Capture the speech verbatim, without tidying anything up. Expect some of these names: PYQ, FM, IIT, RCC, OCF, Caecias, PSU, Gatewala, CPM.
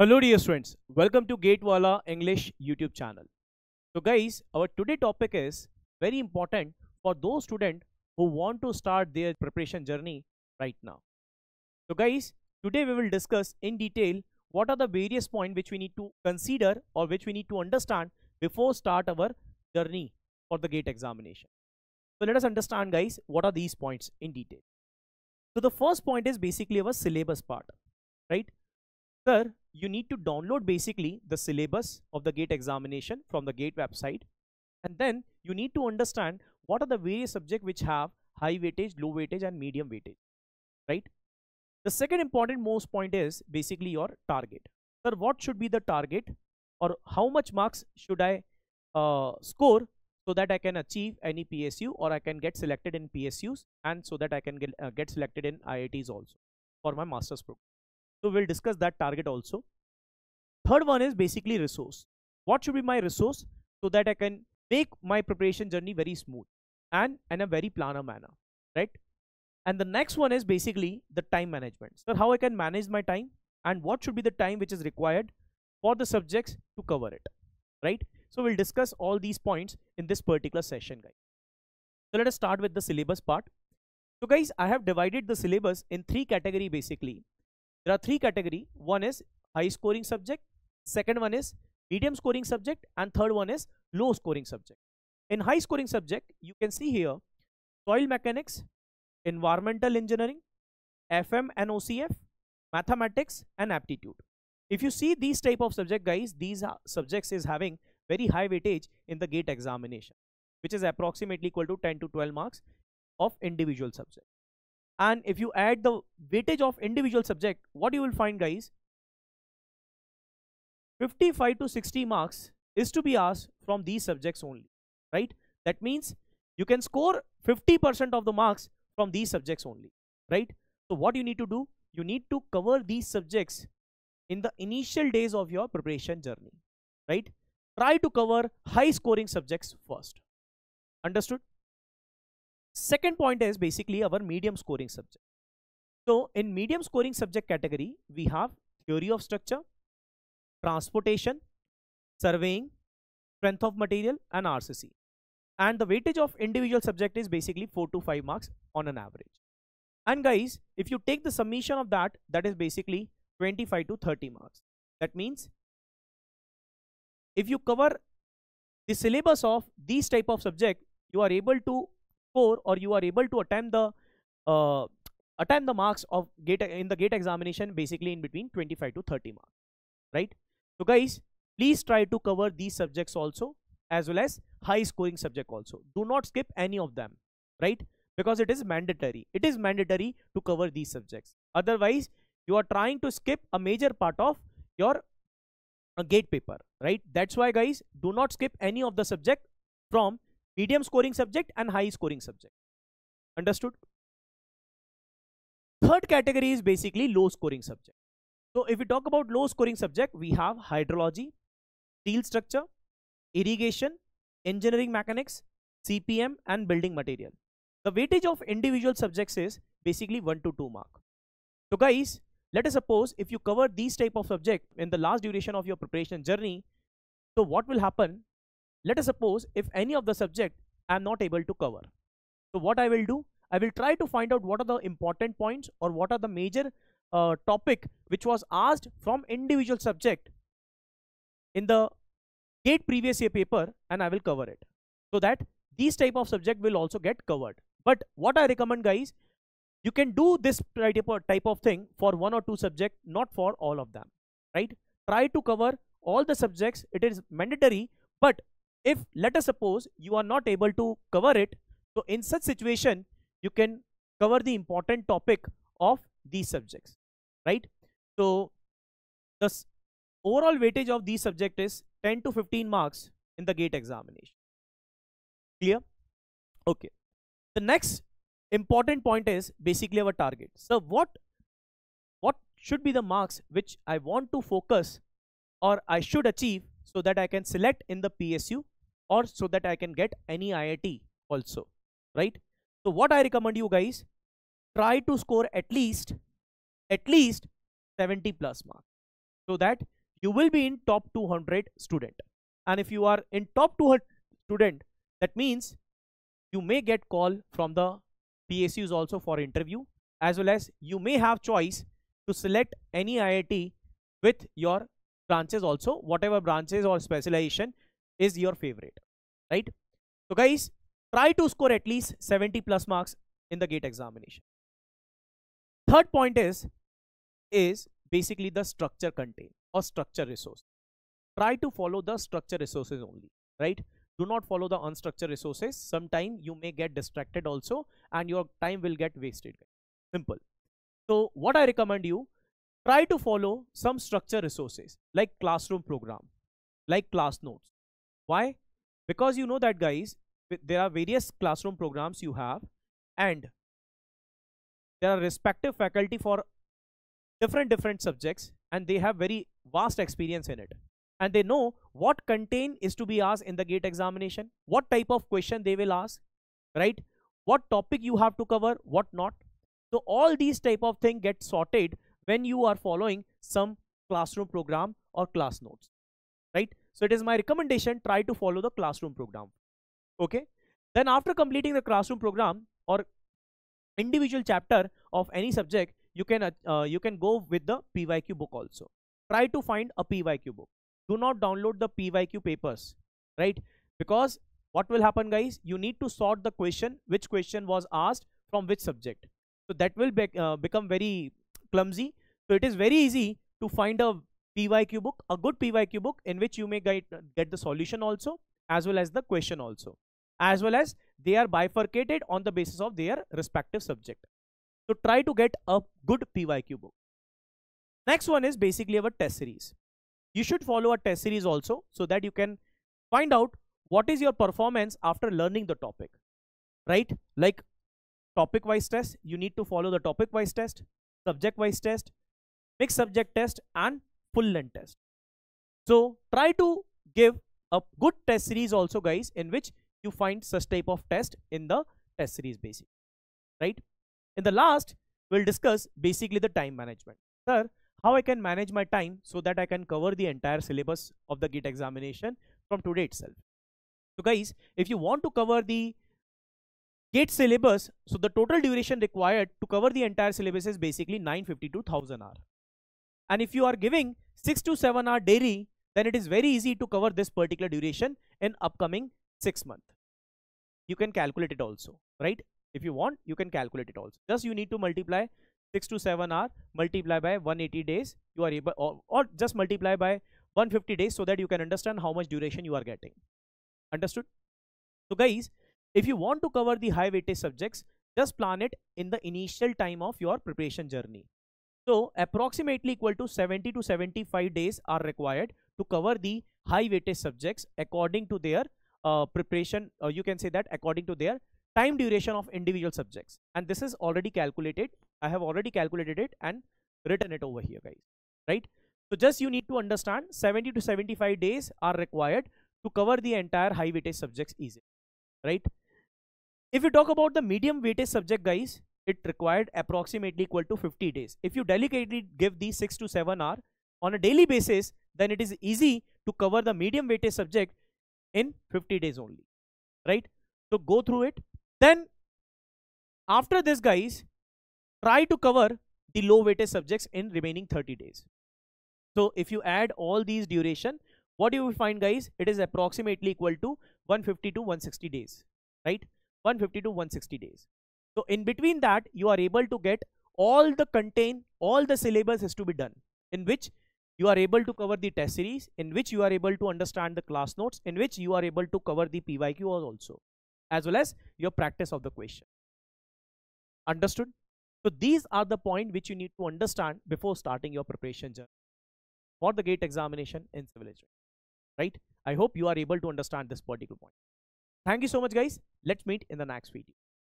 Hello dear friends, welcome to Gatewala English YouTube channel. So guys, our today topic is very important for those students who want to start their preparation journey right now. So guys, today we will discuss in detail what are the various points which we need to consider or which we need to understand before start our journey for the GATE examination. So let us understand guys, what are these points in detail. So the first point is basically our syllabus part, right? Sir, you need to download basically the syllabus of the GATE examination from the GATE website, and then you need to understand what are the various subjects which have high weightage, low weightage and medium weightage, right? The second important most point is basically your target. Sir, what should be the target or how much marks should I uh, score so that I can achieve any P S U or I can get selected in P S Us and so that I can get, uh, get selected in I I Ts also for my master's program. So we'll discuss that target also. Third one is basically resource. What should be my resource so that I can make my preparation journey very smooth and in a very planner manner, right? And the next one is basically the time management. So how I can manage my time and what should be the time which is required for the subjects to cover it, right? So we'll discuss all these points in this particular session, guys. So let us start with the syllabus part. So guys, I have divided the syllabus in three categories basically. There are three categories. One is high scoring subject, second one is medium scoring subject and third one is low scoring subject. In high scoring subject, you can see here soil mechanics, environmental engineering, F M and O C F, mathematics and aptitude. If you see these type of subject guys, these subjects is having very high weightage in the GATE examination, which is approximately equal to ten to twelve marks of individual subject. And if you add the weightage of individual subject, what you will find guys, fifty-five to sixty marks is to be asked from these subjects only, right? That means you can score fifty percent of the marks from these subjects only, right? So what you need to do, you need to cover these subjects in the initial days of your preparation journey, right? Try to cover high scoring subjects first. Understood? Second point is basically our medium scoring subject. So in medium scoring subject category, we have theory of structure, transportation, surveying, strength of material and R C C. And the weightage of individual subject is basically four to five marks on an average. And guys, if you take the summation of that, that is basically twenty-five to thirty marks. That means if you cover the syllabus of these type of subject, you are able to or you are able to attempt the uh, attempt the marks of GATE in the GATE examination basically in between twenty-five to thirty marks, right? So guys, please try to cover these subjects also as well as high scoring subject also. Do not skip any of them, right? Because it is mandatory. It is mandatory to cover these subjects. Otherwise, you are trying to skip a major part of your uh, GATE paper, right? That's why guys, do not skip any of the subject from medium scoring subject and high scoring subject. Understood? Third category is basically low scoring subject. So if we talk about low scoring subject, we have hydrology, steel structure, irrigation, engineering mechanics, C P M and building material. The weightage of individual subjects is basically one to two mark. So guys, let us suppose if you cover these type of subject in the last duration of your preparation journey, so what will happen? Let us suppose if any of the subject I am not able to cover. So what I will do, I will try to find out what are the important points or what are the major uh, topic which was asked from individual subject in the GATE previous year paper, and I will cover it so that these type of subject will also get covered. But what I recommend guys, you can do this type of thing for one or two subject, not for all of them, right? Try to cover all the subjects. It is mandatory, but if let us suppose you are not able to cover it, so in such situation you can cover the important topic of these subjects, right? So the overall weightage of these subject is ten to fifteen marks in the GATE examination. Clear? Okay. The next important point is basically our target. So what what should be the marks which I want to focus or I should achieve so that I can select in the P S U or so that I can get any I I T also, right? So what I recommend you guys, try to score at least, at least seventy plus marks. so that you will be in top two hundred student. And if you are in top two hundred student, that means you may get call from the P S Us also for interview, as well as you may have choice to select any I I T with your branches also, whatever branches or specialization is your favorite, right? So guys, try to score at least seventy plus marks in the GATE examination. Third point is, is basically the structure contain or structure resource. Try to follow the structure resources only, right? Do not follow the unstructured resources. Sometimes you may get distracted also and your time will get wasted. Simple. So what I recommend you, try to follow some structure resources like classroom program, like class notes. Why? Because you know that guys, there are various classroom programs you have and there are respective faculty for different different subjects and they have very vast experience in it. And they know what content is to be asked in the GATE examination, what type of question they will ask, right? What topic you have to cover, what not. So all these type of things get sorted when you are following some classroom program or class notes, right? So it is my recommendation, try to follow the classroom program, okay? Then after completing the classroom program or individual chapter of any subject, you can, uh, you can go with the P Y Q book also. Try to find a P Y Q book. Do not download the P Y Q papers, right? Because what will happen guys, you need to sort the question, which question was asked from which subject. So that will be, uh, become very clumsy. So it is very easy to find a P Y Q book, a good P Y Q book in which you may get, get the solution also, as well as the question also, as well as they are bifurcated on the basis of their respective subject. So try to get a good P Y Q book. Next one is basically our test series. You should follow a test series also so that you can find out what is your performance after learning the topic, right? Like topic wise test, you need to follow the topic wise test, subject wise test, mixed subject test and full length test. So try to give a good test series also guys, in which you find such type of test in the test series basically, right? In the last, we'll discuss basically the time management. Sir, how I can manage my time so that I can cover the entire syllabus of the GATE examination from today itself. So guys, if you want to cover the GATE syllabus, so the total duration required to cover the entire syllabus is basically nine hundred fifty to one thousand hour. And if you are giving six to seven hour daily, then it is very easy to cover this particular duration in upcoming six months. You can calculate it also, right? If you want, you can calculate it also. Just you need to multiply six to seven hour, multiply by one hundred eighty days, you are able, or, or just multiply by one hundred fifty days so that you can understand how much duration you are getting. Understood? So guys, if you want to cover the high weightage subjects, just plan it in the initial time of your preparation journey. So approximately equal to seventy to seventy-five days are required to cover the high weightage subjects according to their uh, preparation, or you can say that according to their time duration of individual subjects. And this is already calculated. I have already calculated it and written it over here guys, right? So just you need to understand seventy to seventy-five days are required to cover the entire high weightage subjects easily, right? If you talk about the medium weightage subject guys, it required approximately equal to fifty days. If you delicately give the six to seven hour on a daily basis, then it is easy to cover the medium weightage subject in fifty days only, right? So go through it. Then after this guys, try to cover the low weightage subjects in remaining thirty days. So if you add all these duration, what you will find guys, it is approximately equal to one hundred fifty to one hundred sixty days, right? one hundred fifty to one hundred sixty days. So in between that, you are able to get all the content, all the syllabus is to be done, in which you are able to cover the test series, in which you are able to understand the class notes, in which you are able to cover the P Y Q also, as well as your practice of the question. Understood? So these are the points which you need to understand before starting your preparation journey for the GATE examination in civil engineering, right? I hope you are able to understand this particular point. Thank you so much guys. Let's meet in the next video.